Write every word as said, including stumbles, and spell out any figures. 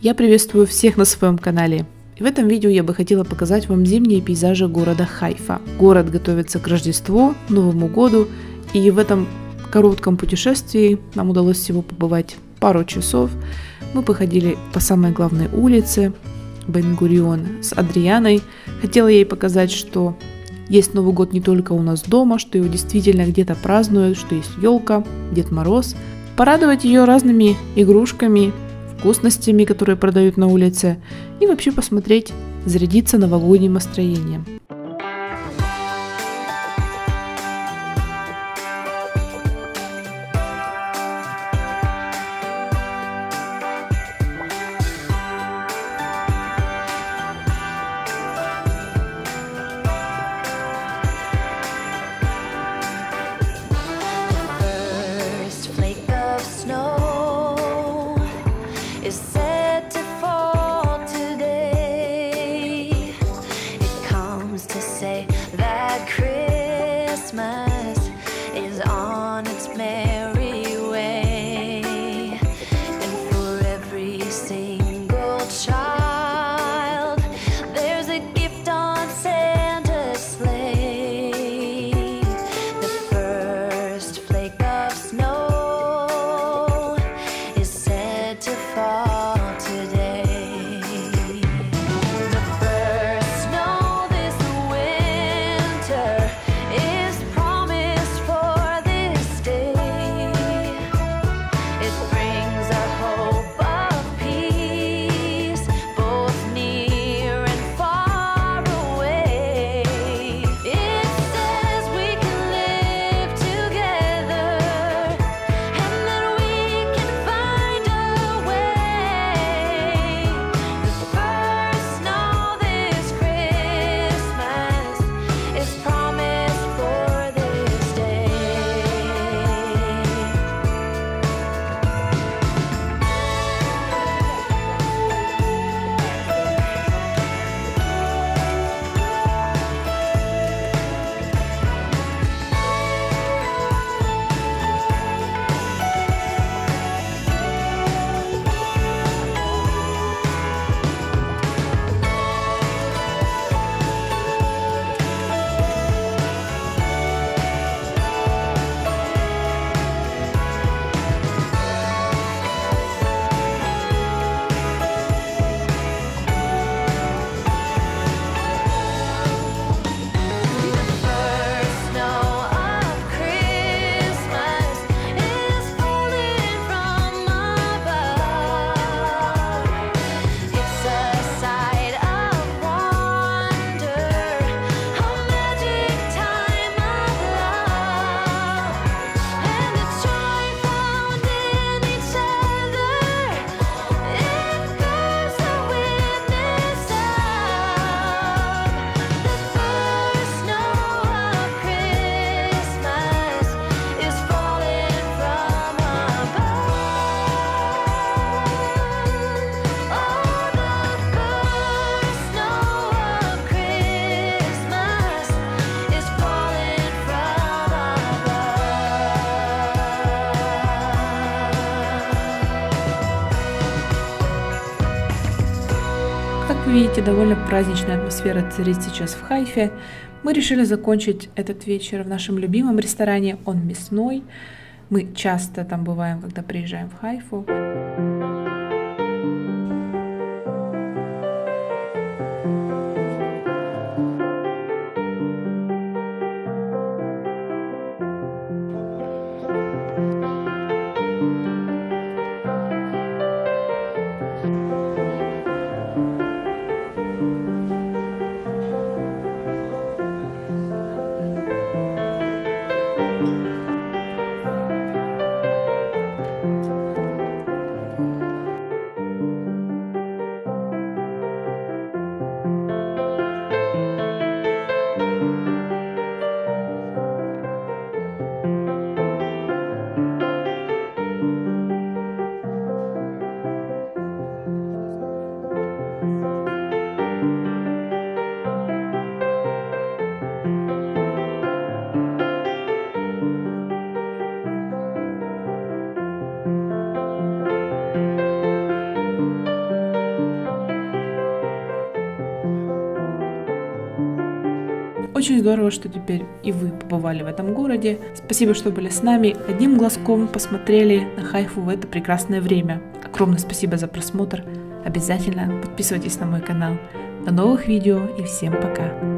Я приветствую всех на своем канале. В этом видео я бы хотела показать вам зимние пейзажи города Хайфа. Город готовится к Рождеству, Новому году, и в этом коротком путешествии нам удалось всего побывать пару часов. Мы походили по самой главной улице Бен-Гурион с Адрианой. Хотела ей показать, что есть Новый год не только у нас дома, что его действительно где-то празднуют, что есть елка, Дед Мороз. Порадовать ее разными игрушками, вкусностями, которые продают на улице, и вообще посмотреть, зарядиться новогодним настроением. Видите, довольно праздничная атмосфера царит сейчас в Хайфе. Мы решили закончить этот вечер в нашем любимом ресторане. Он мясной. Мы часто там бываем, когда приезжаем в Хайфу. Очень здорово, что теперь и вы побывали в этом городе. Спасибо, что были с нами. Одним глазком посмотрели на Хайфу в это прекрасное время. Огромное спасибо за просмотр. Обязательно подписывайтесь на мой канал. До новых видео и всем пока!